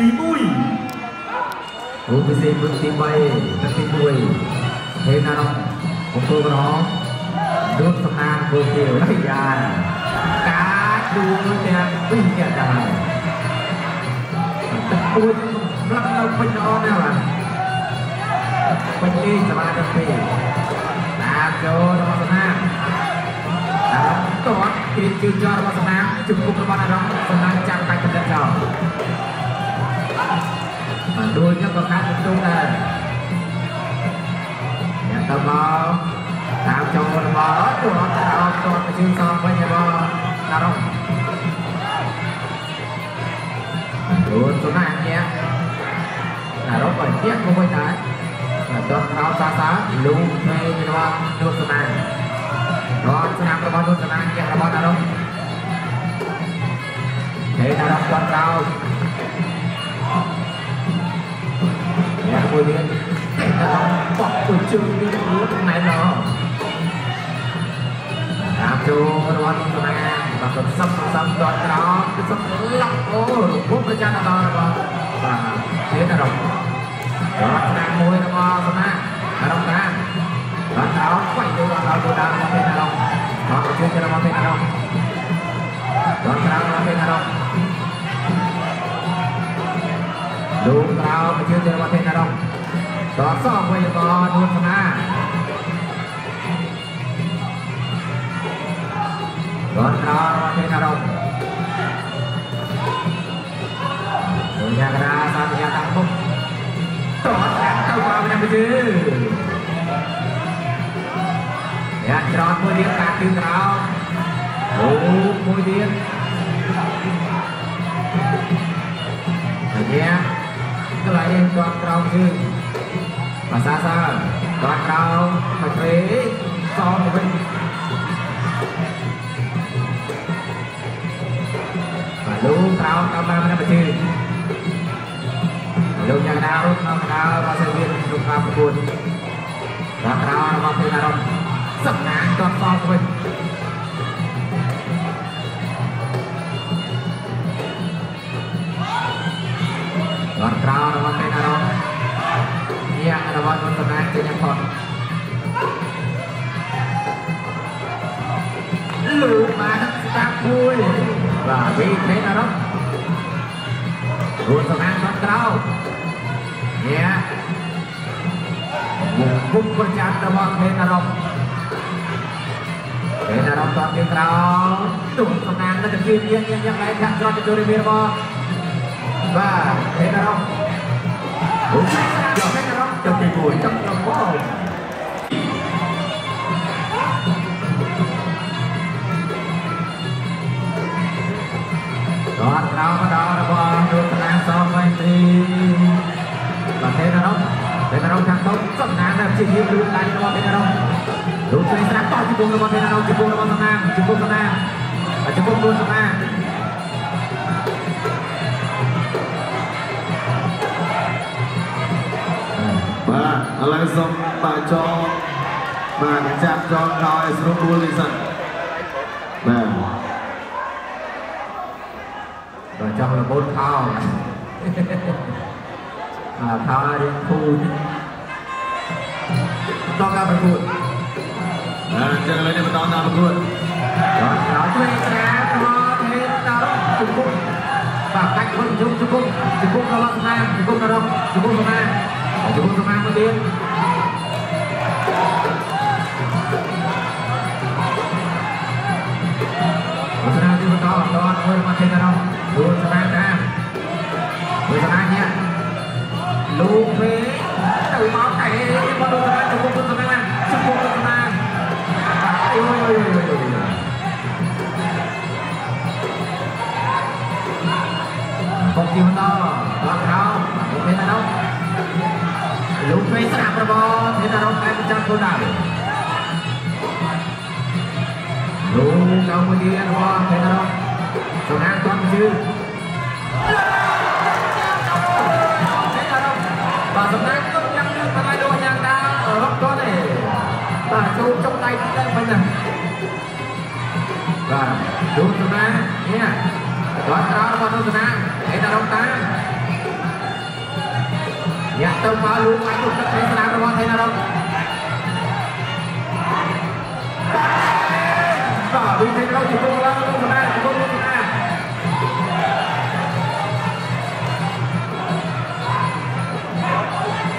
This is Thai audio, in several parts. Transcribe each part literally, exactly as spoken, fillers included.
ตีมุ้ยรูปสิบรูปตีใบตัดตีมุ้ยเทนานของตัวน้องรูปสำนานโบเกลได้ยานการดูเจ้าวิ่งเจ้าดาวตะปูรับเราไปนอนนะล่ะไปเล่นสบายกันไปตาโจนวัฒนาตาตัวกินจืดจอวัฒนาจุกประมาณนั้นสนานจังไปกันเด็ดเดี่ยวดูยังก็ขาดจุกเลยยังตะบอตาโจนบอตัวตาตัวไปชิงซองไปยังบอตาลงดูสนานเนี่ยตาลงไปเที่ยงก็ไม่ได้ดอกเราซาซาลุงเทนระวังโดนสนามรอสนามระวังโดนสนามแกระวังนะลุงเทนระวังวันเราอยากคุยกันแต่เราปอกตัวจุ่มที่รู้ตรงไหนเนาะตามดูระวังโดนสนามบางคนซ้ำซ้ำดอกเราซ้ำหลักโอ้พุ่งไปจ้าเราระวังเทนระวังรักนางมวยนะพ่อสนะรักนางรักเราไฟดูรักเราดูดาวมาเป็นอะไรรักเชื่อจะมาเป็นอะไรรักเรามาเป็นอะไรดูเราไม่เชื่อจะมาเป็นอะไรต่อสู้ไปต่อดูสนะรักเรามาเป็นอะไรดูยากนะสามยากทั้งหมดต่อแถวเข้ามาเป็นประตูเนี่ยจอดมวยเดียวการตื่นเราโอ้มวยเดียวเนี่ยก็เลยจอดเราคือภาษาซาจอดเราไปเตะสองไปลูกเราเข้ามาเป็นประตูดูอย่างดาวรุ่งน้องดาวราศีเมษดูความบุญรักเราเราเป็นอารมณ์สังหารจอมซองคนรักเราเราเป็นอารมณ์เนี่ยอารมณ์คนสังหารจะยังพอลูกมาทั้งสตาร์บุยว่าวีเป็นอารมณ์รวมสังหารรักเราเนี่ยบุกประจันตะวันเทนารมเทนารมตอนที่เราตุ่มสนามแล้วจะยืนเยี่ยงเยี่ยงยังไงจะจอดจะโดนเบียร์บอลบ้าเทนารมบุกจับเทนารมจับตีบุยจับจับบอลตอนเรามาดาวระบอลโดนสนามสองไปตีเราเทนารมเทนารมทางตรงสนามแบบชิลๆดูการระวังเทนารมดูเทนสนามต่อจิบุงระวังเทนารมจิบุงระวังสนามจิบุงสนามจิบุงดูสนามมาอะไรส่งมาจอมาจับจอน้อยสรุปดูเลยสิมาต่อจับระเบิดเข้าอาทาเรียนพูดต้องการประกวดเจออะไรเนี่ยมาต้องการประกวดย้อนหลังด้วยแกะพอเทนดาวจุกุมปากกัดคนจุกจุกุมจุกุมตลอดมาจุกุมตลอดจุกุมมาจุกุมมาเมื่อเดือนวัฒนาที่มาต่อตอนเมื่อมาเทนดาวดูสนามนะดูสนามเนี่ยลูกเฟย์ตื่นมาไก่มาดูสนามจุกุมสนามจุกุมสนามโอ้ยบอลตีมันต่อบอลเขาลูกเฟย์นะน้องลูกเฟย์สนามประบอลเห็นนะน้องการจับตัวได้ลูกเราเมื่อกี้นะบอลเห็นนะน้องสนามตอนชื่อvà chúng ta cũng nhắm đến cái đôi nhà ta ở góc đó này và chụp trong tay chúng ta phải nè và đúng chúng ta nha đón ta vào đôi nhà để ta đón ta อยากเติมฟ้าลุกไปจุดในสนามระหว่างไทยนรกต่อดูเทนเราจุดลงแล้วลงมาจุดลงมา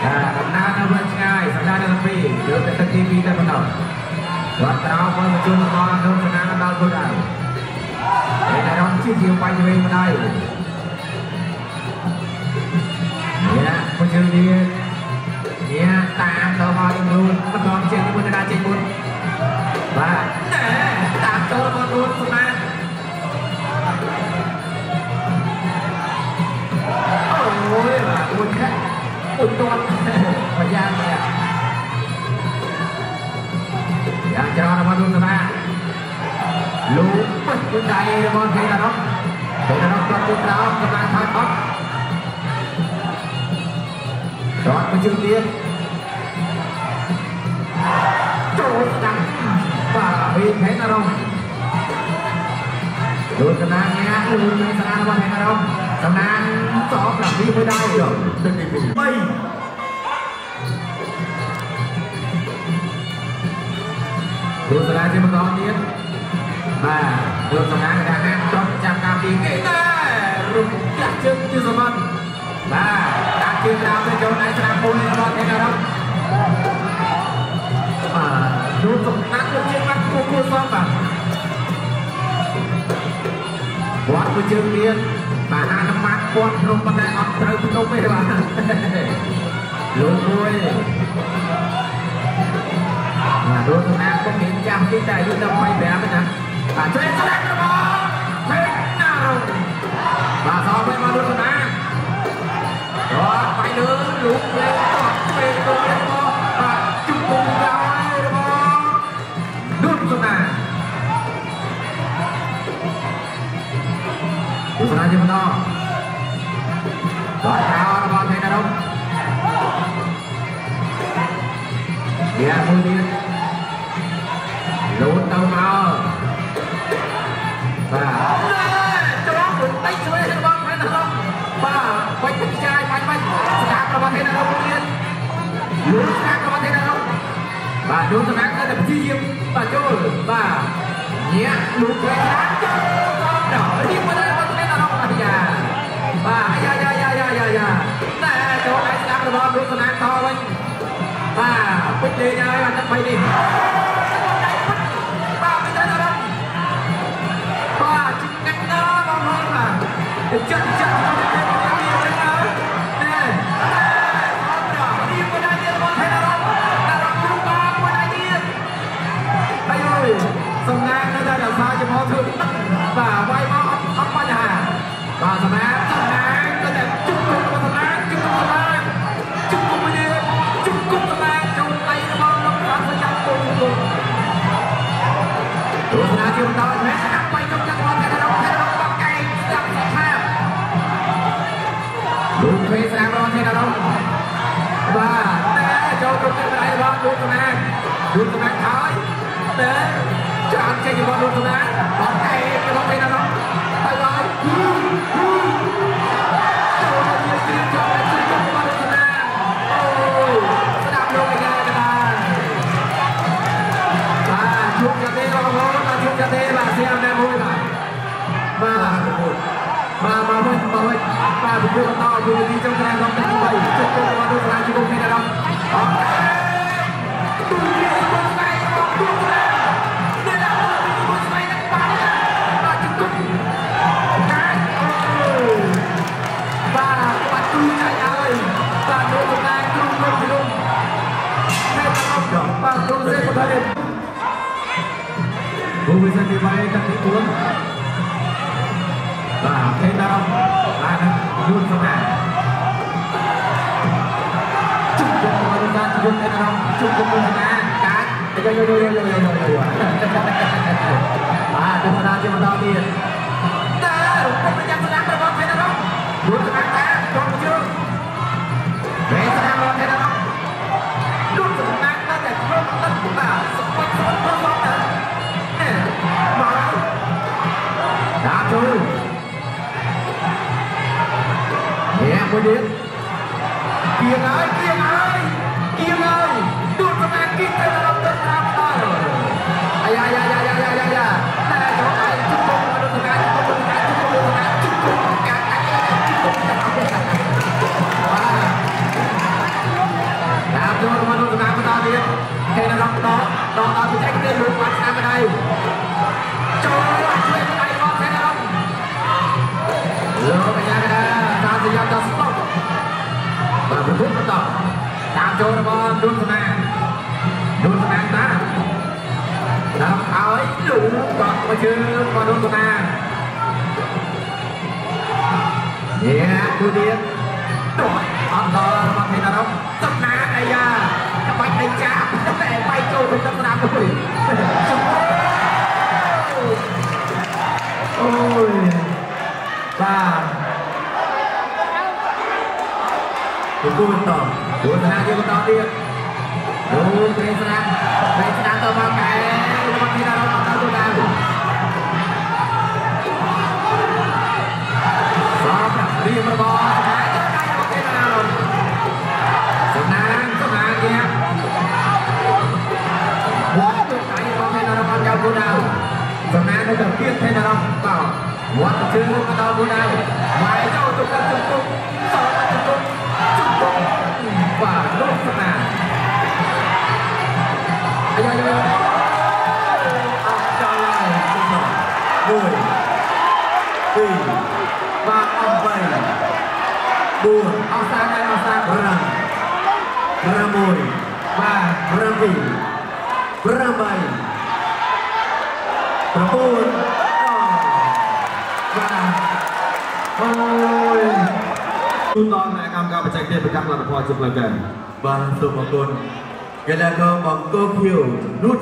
อ่าหน้าเราเป็นไงสัปดาห์นี้ปีเดือนเป็นทีวีแต่เป็นเราวัดเราเป็นจุดลงมาลงสนามเราดูได้ในไทยนรกชี้เดียวไปอยู่เองมาได้ยืนยืนเนี่ยตามต่อมาอีกรุ่นมันลองเชียร์ที่บุญนาเชียร์บุญว่าแหน่ตามต่อมารุ่นสุดมาโอ้ยว่าบุญแค่บุญตัวพยานเลยยังจะรอมารุ่นสุดมาลุ้มบุญบุญใจมองเห็นแล้วเนาะเห็นแล้วตัวบุญเรากำลังทำออกรอดมาจุดเดียวโจมดังป่าวีแข่งเราดูสนามเนี้ยดูในสนามวันแข่งเราสนามสองหลับนี้ไม่ได้หรอกตึ้งดีดีไม่ดูสนามที่มันร้อนเนี้ยมาดูสนามกระดานจอมจับกาบีไงแน่รุ่งจักรจึงจุสมันมากินดาวในโจในสนามบอลในบอลเองนะครับดูสมนักดูเชื่อมันคู่คู่ซ้อมแบบวัดกูเชื่อเรียนมาหาน้ำมันควันลมปันได้ออกเติมลมไม่ได้ลงด้วยดูสนักก็เห็นจำที่ใจดูจะไปแบบนี้นะเชื่อสนักนะบอลเฮ้ยน่ารักมาซ้อมไปมาดูสนักไปเลยลุกเลยเป็นตัวเองก็ปัดจุกงดาวให้ระวังดุนสนาดุนสนาจีบน้องต่อเท้าระวังเทนน้องเดี๋ยวมือเดียวลุ้นเติมเอาป่าจะร้องหรือไม่ช่วยระวังเทนน้องป่าไปถึงใจไปไปกระบะเทนเราบุญเย็นลุ้นนักกระบะเทนเราบ้าดูสนักก็จะพิชิตบ้าโจ้บ้าเนี้ยลุ้นไปนักโจ้ก็เดาที่มาได้มาตัวเทนเราบ้าที่ยาบ้ายายายายายายาแต่โจ้ไหนสนักกระบะดูสนักต่อไปบ้าไปเจอยายมันจะไปดิบ้าไปเจอแล้วบ้าจิกนักน้าบ้าห้องบ้าจัดจัดดูตรงนั้นท้ายเตะจานเจยิบอลดูตรงนั้นบอลเตะบอลเตะนะน้องไปไว้ฮู้ฮู้โจมตีเสียงโจมตีเสียงบอลดูตรงนั้นโอ้สนามลงไปง่ายกันมามาชุบจะเตะรองโค้งมาชุบจะเตะมาเสียงแม่บุญมามามามาบุญมาบุญมาบุญกันต่อดูดีจังเลยน้องเป็นใครจุดโจมตีตรงนั้นจุดโจมตีนะน้องดูวิสัยไปกันที่ตัวบ้าเทนเราบ้านะดูสนามจุดจุดบอลกันจุดเทนเราจุดจุดบอลกันการเดี๋ยวเดี๋ยวเดี๋ยวเดี๋ยวเดี๋ยวเดี๋ยวเดี๋ยวบ้าดูสนามที่มันต่อเนื่องเตะผมเป็นยังสนามบอลเทนเราดูสนามเตะจบจุดเวสนามบอลเทนเราดูสนามตั้งแต่เริ่มต้นบ้าสปอตสปอตสปอตเฮียบุญเดียร์เกียร์นะ น้องน้องเอาไปใช้เกินหรือวัดน้ำอะไรโจวัดช่วยไปก่อนแค่นั้นแล้วเป็นยังไงนะตามสัญญาจะสต็อปมาเป็นพุ่งกันต่อตามโจระบอนดุนสนานดุนสนานนะนำเอาไอ้หลูเกาะมาเชื่อมมาดุนสนานเนี่ยดูดีโดดออกต่อมาเป็นอะไรสนานไอ้ยาไปในจ้าแต่ไปโจเป็นลักษณะผู้หญิงโอ้ยบ้าดูกูเป็นต่อดูสนามเดียวกันต่อเดียวดูในสนามในสนามต่อมาไก่บางทีเราเราเราดูดาวสองแบบเรียบร้อยเพียงแค่นั้นเปล่าวัดเชื่อมต่อบุญเอาหมายเจ้าจุกจุกจุกจุกต่อมาจุกจุกจุกว่าโลกสนามอะไรอะไรอัจฉริยะจุกหน่อยด้วยตีว่าอัมเบย์บูนอัลซานอัลซานรังระมุยว่าระวีระใบประตูมาโอ้ยคุณตอนไหนกำกับประจักษ์เดียบประจักษ์หลังพอจบเลยกันบางส่วนบางคนก็แล้วก็บางก็ผิวนุ่น